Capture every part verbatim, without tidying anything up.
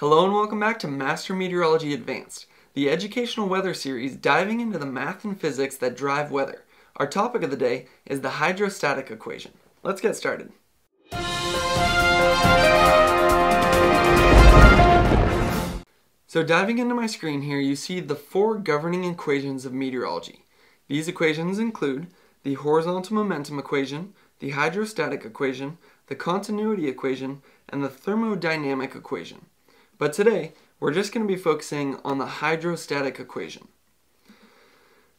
Hello and welcome back to Master Meteorology Advanced, the educational weather series diving into the math and physics that drive weather. Our topic of the day is the hydrostatic equation. Let's get started. So diving into my screen here, you see the four governing equations of meteorology. These equations include the horizontal momentum equation, the hydrostatic equation, the continuity equation, and the thermodynamic equation. But today, we're just going to be focusing on the hydrostatic equation.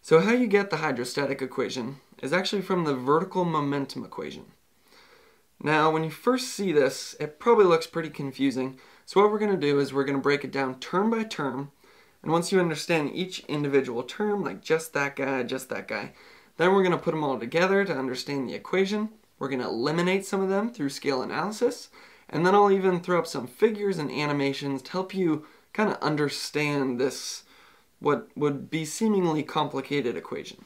So how you get the hydrostatic equation is actually from the vertical momentum equation. Now, when you first see this, it probably looks pretty confusing. So what we're going to do is we're going to break it down term by term. And once you understand each individual term, like just that guy, just that guy, then we're going to put them all together to understand the equation. We're going to eliminate some of them through scale analysis. And then I'll even throw up some figures and animations to help you kind of understand this, what would be seemingly complicated equation.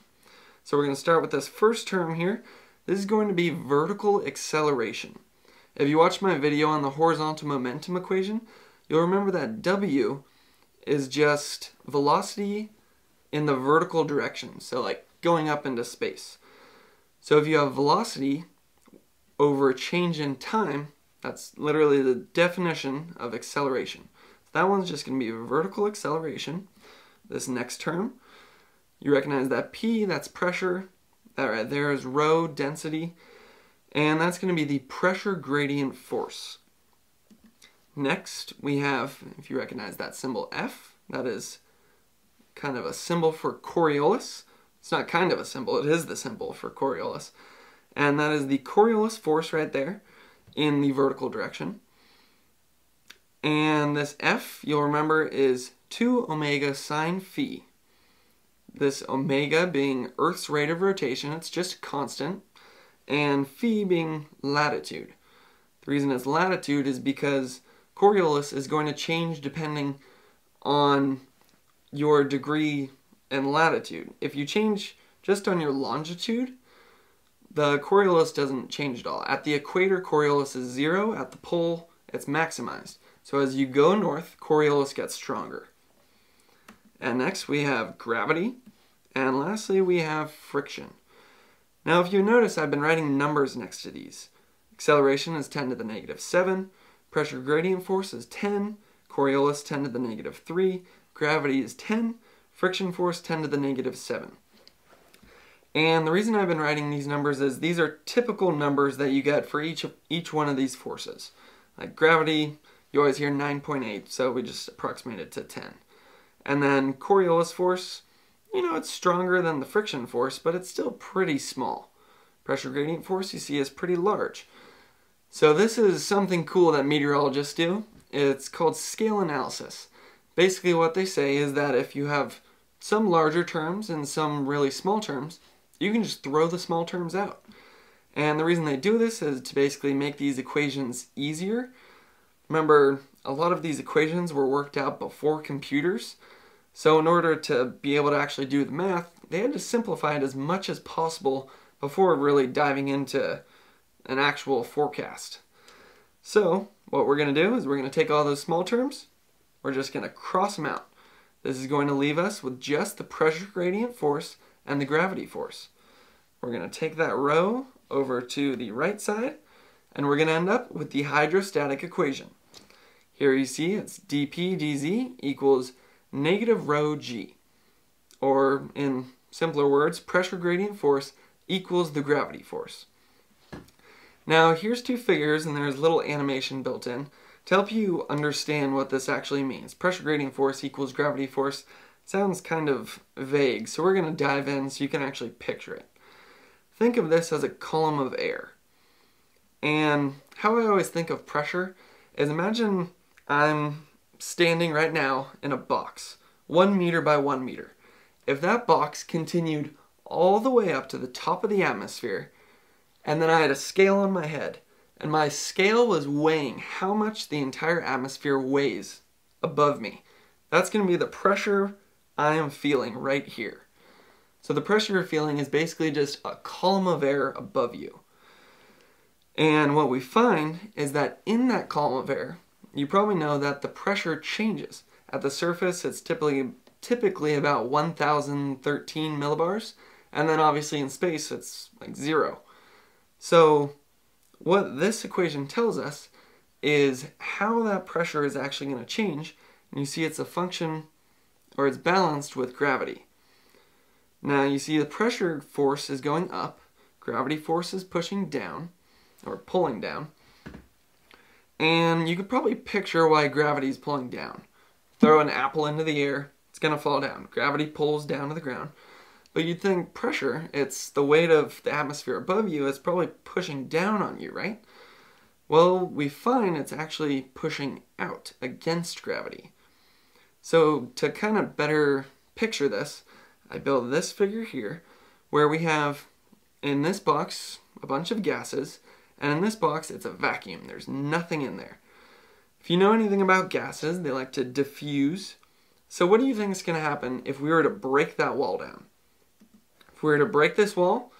So we're going to start with this first term here. This is going to be vertical acceleration. If you watched my video on the horizontal momentum equation, you'll remember that W is just velocity in the vertical direction, so like going up into space. So if you have velocity over a change in time, that's literally the definition of acceleration. So that one's just going to be vertical acceleration. This next term, you recognize that P, that's pressure. That right there is rho, density. And that's going to be the pressure gradient force. Next, we have, if you recognize that symbol F, that is kind of a symbol for Coriolis. It's not kind of a symbol, it is the symbol for Coriolis. And that is the Coriolis force right there in the vertical direction. And this F, you'll remember, is two omega sine phi. This omega being Earth's rate of rotation, it's just constant, and phi being latitude. The reason it's latitude is because Coriolis is going to change depending on your degree and latitude. If you change just on your longitude, the Coriolis doesn't change at all. At the equator, Coriolis is zero. At the pole, it's maximized. So as you go north, Coriolis gets stronger. And next we have gravity. And lastly, we have friction. Now, if you notice, I've been writing numbers next to these. Acceleration is ten to the negative seven. Pressure gradient force is ten. Coriolis, ten to the negative three. Gravity is ten. Friction force, ten to the negative seven. And the reason I've been writing these numbers is these are typical numbers that you get for each each one of these forces. Like gravity, you always hear nine point eight, so we just approximate it to ten. And then Coriolis force, you know, it's stronger than the friction force, but it's still pretty small. Pressure gradient force, you see, is pretty large. So this is something cool that meteorologists do. It's called scale analysis. Basically what they say is that if you have some larger terms and some really small terms, you can just throw the small terms out. And the reason they do this is to basically make these equations easier. Remember, a lot of these equations were worked out before computers. So in order to be able to actually do the math, they had to simplify it as much as possible before really diving into an actual forecast. So what we're going to do is we're going to take all those small terms. We're just going to cross them out. This is going to leave us with just the pressure gradient force and the gravity force. We're going to take that rho over to the right side, and we're going to end up with the hydrostatic equation. Here you see it's dP dz equals negative rho g, or in simpler words, pressure gradient force equals the gravity force. Now here's two figures, and there's a little animation built in to help you understand what this actually means. Pressure gradient force equals gravity force sounds kind of vague, so we're going to dive in so you can actually picture it. Think of this as a column of air. And how I always think of pressure is, imagine I'm standing right now in a box, one meter by one meter. If that box continued all the way up to the top of the atmosphere, and then I had a scale on my head, and my scale was weighing how much the entire atmosphere weighs above me, that's going to be the pressure I am feeling right here. So the pressure you're feeling is basically just a column of air above you. And what we find is that in that column of air, you probably know that the pressure changes. At the surface, it's typically typically about one thousand thirteen millibars, and then obviously in space it's like zero. So what this equation tells us is how that pressure is actually going to change, and you see it's a function, or it's balanced with gravity. Now you see the pressure force is going up, gravity force is pushing down, or pulling down, and you could probably picture why gravity is pulling down. Throw an apple into the air, it's going to fall down. Gravity pulls down to the ground. But you'd think pressure, it's the weight of the atmosphere above you, it's probably pushing down on you, right? Well, we find it's actually pushing out against gravity. So to kind of better picture this, I built this figure here, where we have in this box a bunch of gases, and in this box it's a vacuum. There's nothing in there. If you know anything about gases, they like to diffuse. So what do you think is going to happen if we were to break that wall down? If we were to break this wall,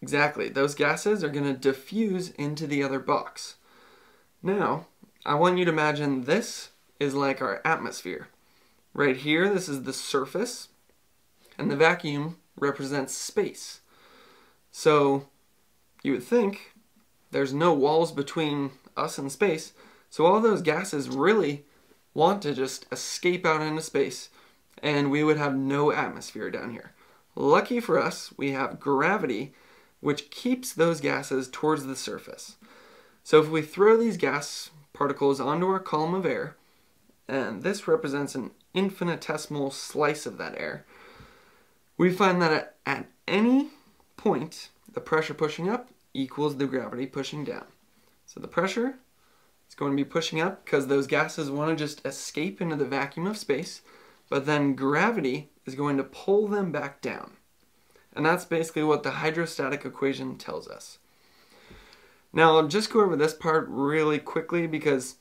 exactly, those gases are going to diffuse into the other box. Now, I want you to imagine this is like our atmosphere. Right here, this is the surface, and the vacuum represents space. So you would think there's no walls between us and space, so all those gases really want to just escape out into space, and we would have no atmosphere down here. Lucky for us, we have gravity, which keeps those gases towards the surface. So if we throw these gas particles onto our column of air, and this represents an infinitesimal slice of that air, we find that at any point, the pressure pushing up equals the gravity pushing down. So the pressure is going to be pushing up because those gases want to just escape into the vacuum of space, but then gravity is going to pull them back down. And that's basically what the hydrostatic equation tells us. Now I'll just go over this part really quickly because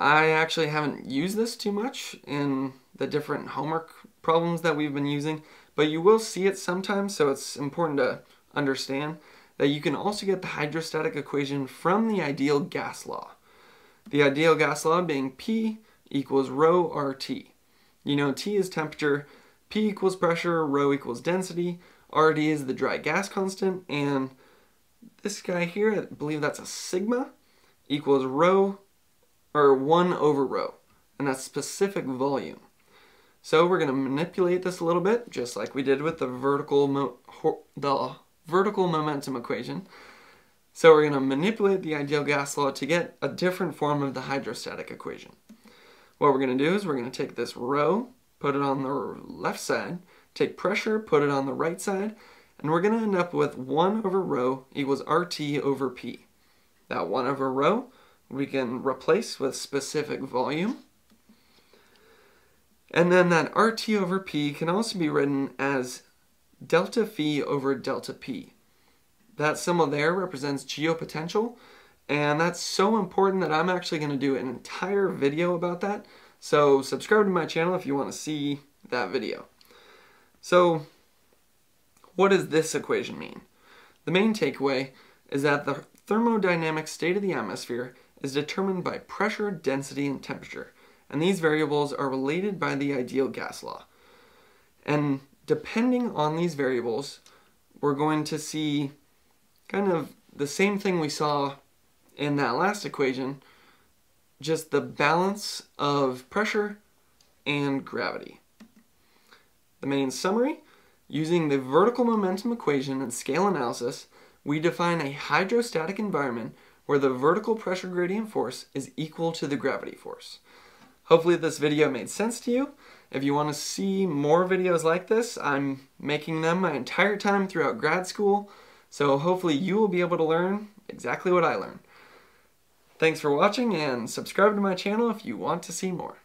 I actually haven't used this too much in the different homework problems that we've been using, but you will see it sometimes, so it's important to understand that you can also get the hydrostatic equation from the ideal gas law. The ideal gas law being P equals rho R T. You know, T is temperature, P equals pressure, rho equals density, R D is the dry gas constant, and this guy here, I believe that's a sigma, equals rho, or one over rho, and that's specific volume. So we're going to manipulate this a little bit, just like we did with the vertical, mo the vertical momentum equation. So we're going to manipulate the ideal gas law to get a different form of the hydrostatic equation. What we're going to do is we're going to take this rho, put it on the left side, take pressure, put it on the right side, and we're going to end up with one over rho equals R T over P. That one over rho we can replace with specific volume. And then that R T over P can also be written as delta phi over delta P. That symbol there represents geopotential, and that's so important that I'm actually going to do an entire video about that. So subscribe to my channel if you want to see that video. So what does this equation mean? The main takeaway is that the thermodynamic state of the atmosphere is determined by pressure, density, and temperature. And these variables are related by the ideal gas law. And depending on these variables, we're going to see kind of the same thing we saw in that last equation, just the balance of pressure and gravity. The main summary, using the vertical momentum equation and scale analysis, we define a hydrostatic environment where the vertical pressure gradient force is equal to the gravity force. Hopefully this video made sense to you. If you want to see more videos like this, I'm making them my entire time throughout grad school, so hopefully you will be able to learn exactly what I learned. Thanks for watching, and subscribe to my channel if you want to see more.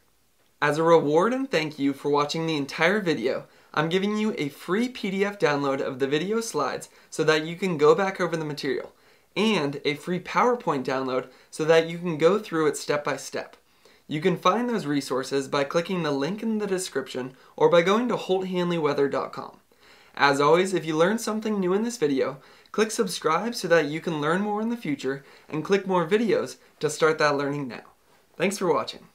As a reward and thank you for watching the entire video, I'm giving you a free P D F download of the video slides so that you can go back over the material, and a free PowerPoint download so that you can go through it step by step. You can find those resources by clicking the link in the description or by going to holt hanley weather dot com. As always, if you learned something new in this video, click subscribe so that you can learn more in the future, and click more videos to start that learning now. Thanks for watching.